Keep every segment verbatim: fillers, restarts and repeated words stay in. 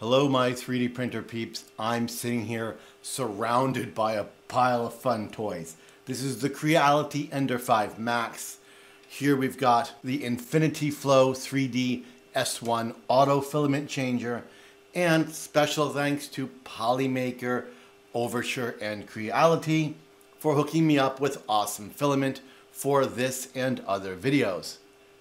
Hello my three D printer peeps. I'm sitting here surrounded by a pile of fun toys. This is the Creality Ender five Max. Here we've got the Infinity Flow three D S one Auto Filament Changer, and special thanks to Polymaker, Overture, and Creality for hooking me up with awesome filament for this and other videos.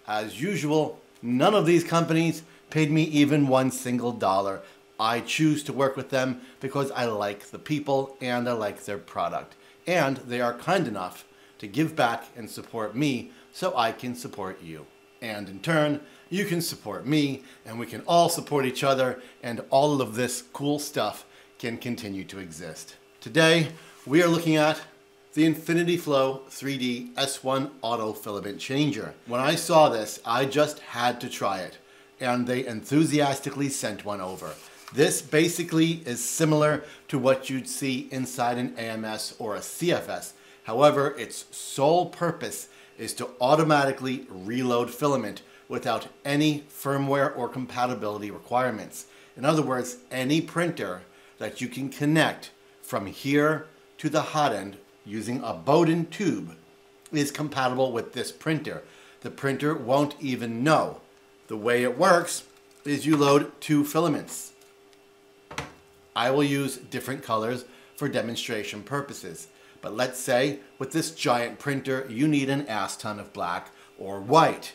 As usual, none of these companies paid me even one single dollar. I choose to work with them because I like the people and I like their product. And they are kind enough to give back and support me so I can support you. And in turn, you can support me and we can all support each other, and all of this cool stuff can continue to exist. Today, we are looking at the Infinity Flow three D S one Auto Filament Changer. When I saw this, I just had to try it, and they enthusiastically sent one over. This basically is similar to what you'd see inside an A M S or a C F S. However, its sole purpose is to automatically reload filament without any firmware or compatibility requirements. In other words, any printer that you can connect from here to the hot end using a Bowden tube is compatible with this printer. The printer won't even know. The way it works is you load two filaments. I will use different colors for demonstration purposes, but let's say with this giant printer you need an ass ton of black or white.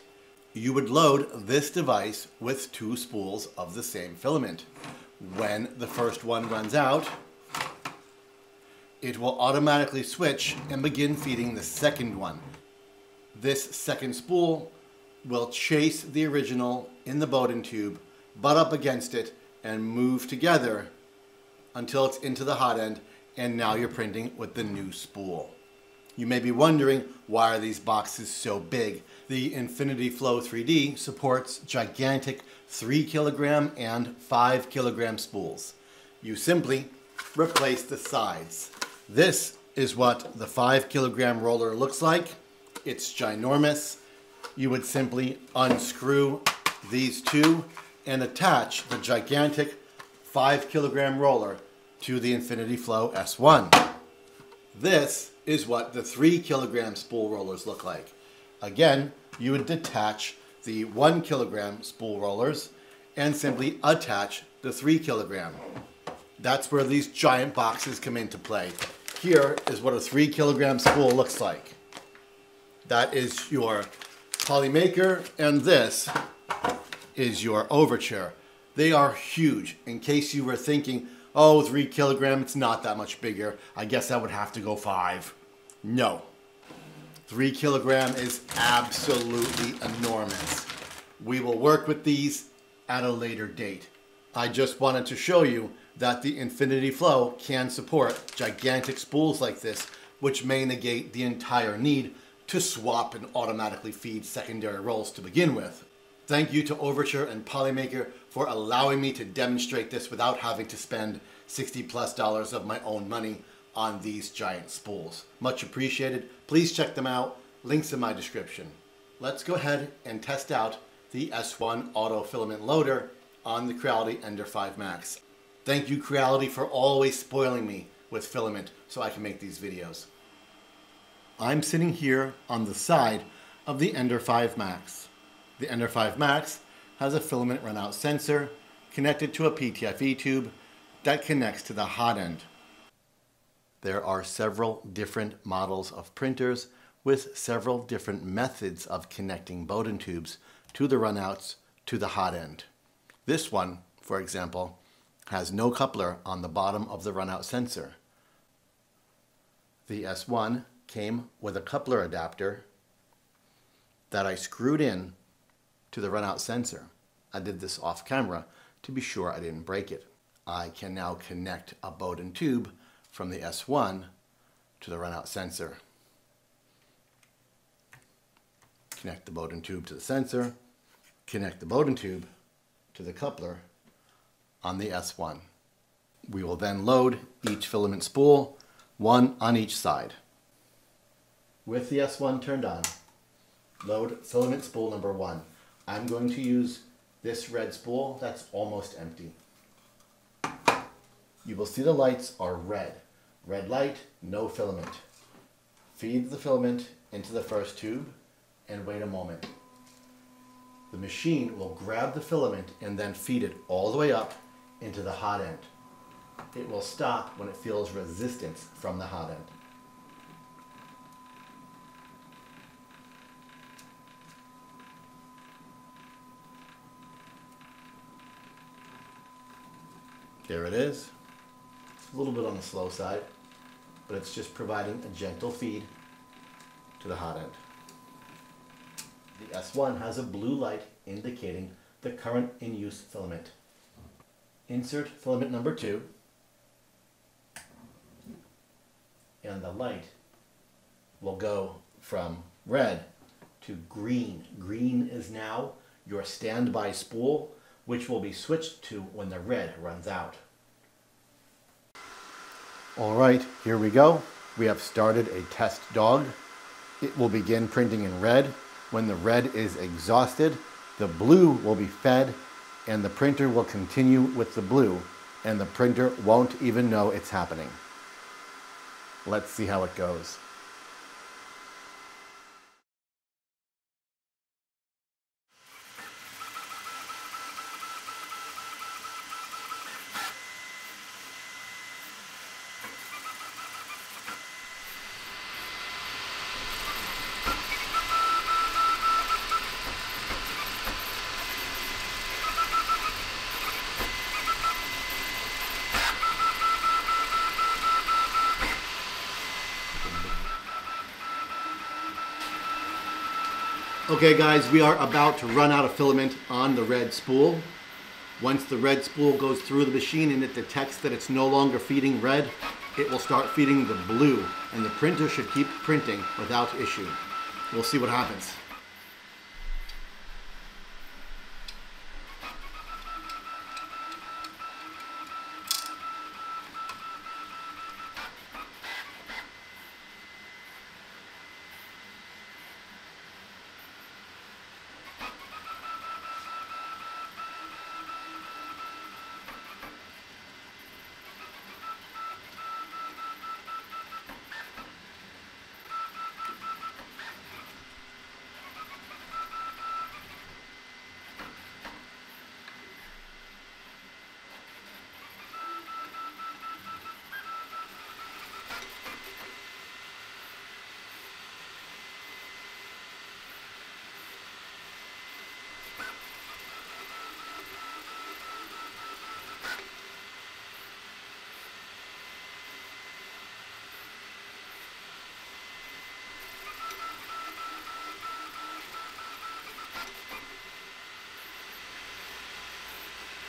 You would load this device with two spools of the same filament. When the first one runs out, it will automatically switch and begin feeding the second one. This second spool will chase the original in the Bowden tube, butt up against it, and move together until it's into the hot end, and now you're printing with the new spool. You may be wondering, why are these boxes so big? The Infinity Flow three D supports gigantic three kilogram and five kilogram spools. You simply replace the sides. This is what the five kilogram roller looks like. It's ginormous. You would simply unscrew these two and attach the gigantic five kilogram roller to the Infinity Flow S one. This is what the three kilogram spool rollers look like. Again, you would detach the one kilogram spool rollers and simply attach the three kilogram. That's where these giant boxes come into play. Here is what a three kilogram spool looks like. That is your Polymaker, and this is your Overture. They are huge. In case you were thinking, oh, three kilogram, it's not that much bigger, I guess I would have to go five. No, three kilogram is absolutely enormous. We will work with these at a later date. I just wanted to show you that the Infinity Flow can support gigantic spools like this, which may negate the entire need to swap and automatically feed secondary rolls to begin with. Thank you to Overture and Polymaker for allowing me to demonstrate this without having to spend sixty plus dollars of my own money on these giant spools. Much appreciated. Please check them out. Links in my description. Let's go ahead and test out the S one Auto Filament Loader on the Creality Ender five Max. Thank you, Creality, for always spoiling me with filament so I can make these videos. I'm sitting here on the side of the Ender five Max. The Ender five Max has a filament runout sensor connected to a P T F E tube that connects to the hot end. There are several different models of printers with several different methods of connecting Bowden tubes to the runouts to the hot end. This one, for example, has no coupler on the bottom of the runout sensor. The S one came with a coupler adapter that I screwed in to the runout sensor. I did this off camera to be sure I didn't break it. I can now connect a Bowden tube from the S one to the runout sensor. Connect the Bowden tube to the sensor. Connect the Bowden tube to the coupler on the S one. We will then load each filament spool, one on each side. With the S one turned on, load filament spool number one. I'm going to use this red spool that's almost empty. you will see the lights are red. Red light, no filament. Feed the filament into the first tube and wait a moment. The machine will grab the filament and then feed it all the way up into the hot end. It will stop when it feels resistance from the hot end. There it is. A little bit on the slow side, but it's just providing a gentle feed to the hot end. The S one has a blue light indicating the current in-use filament. Insert filament number two, and the light will go from red to green. Green is now your standby spool, which will be switched to when the red runs out. All right, here we go. We have started a test dog. It will begin printing in red. When the red is exhausted, the blue will be fed and the printer will continue with the blue, and the printer won't even know it's happening. Let's see how it goes. Okay guys, we are about to run out of filament on the red spool. Once the red spool goes through the machine and it detects that it's no longer feeding red, it will start feeding the blue, and the printer should keep printing without issue. We'll see what happens.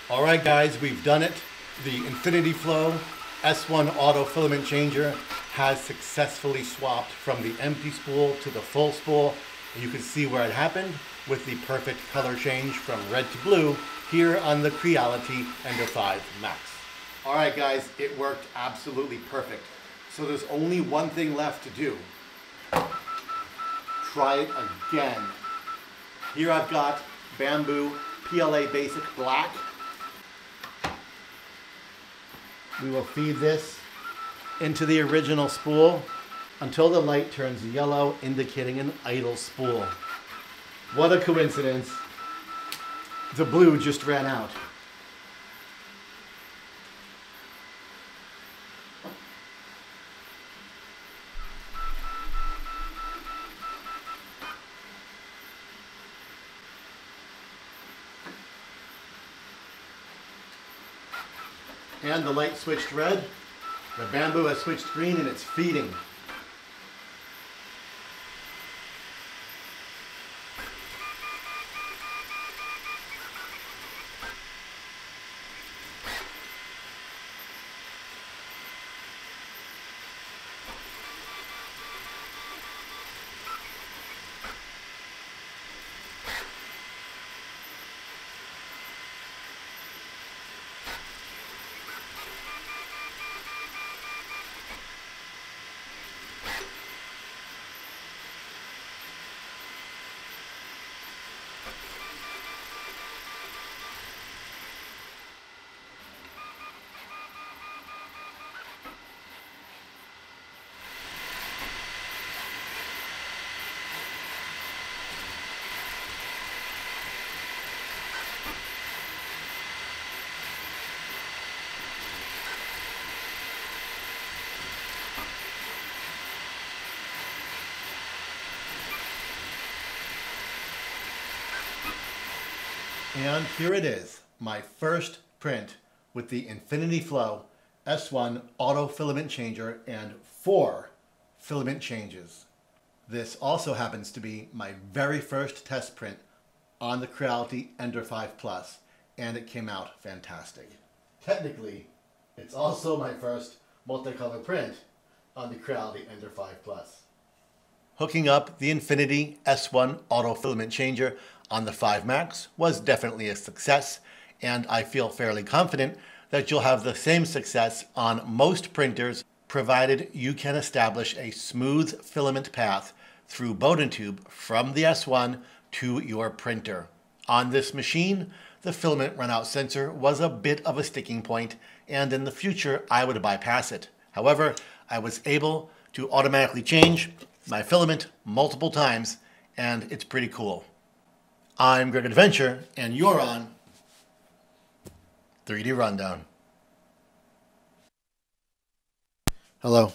All right guys, we've done it. The Infinity Flow S one Auto Filament Changer has successfully swapped from the empty spool to the full spool. And you can see where it happened with the perfect color change from red to blue here on the Creality Ender five Max. All right guys, it worked absolutely perfect. So there's only one thing left to do. Try it again. Here I've got Bamboo P L A Basic Black. We will feed this into the original spool until the light turns yellow, indicating an idle spool. What a coincidence. The blue just ran out. And the light switched red, the bamboo has switched green, and it's feeding. And here it is, my first print with the Infinity Flow S one Auto Filament Changer and four filament changes. This also happens to be my very first test print on the Creality Ender five Plus, and it came out fantastic. Technically, it's also my first multicolor print on the Creality Ender five Plus. Hooking up the Infinity S one Auto Filament Changer on the five Max was definitely a success, and I feel fairly confident that you'll have the same success on most printers, provided you can establish a smooth filament path through Bowden tube from the S one to your printer. On this machine, the filament runout sensor was a bit of a sticking point, and in the future I would bypass it. However, I was able to automatically change my filament multiple times, and it's pretty cool. I'm Greg Adventure, and you're on three D Rundown. Hello.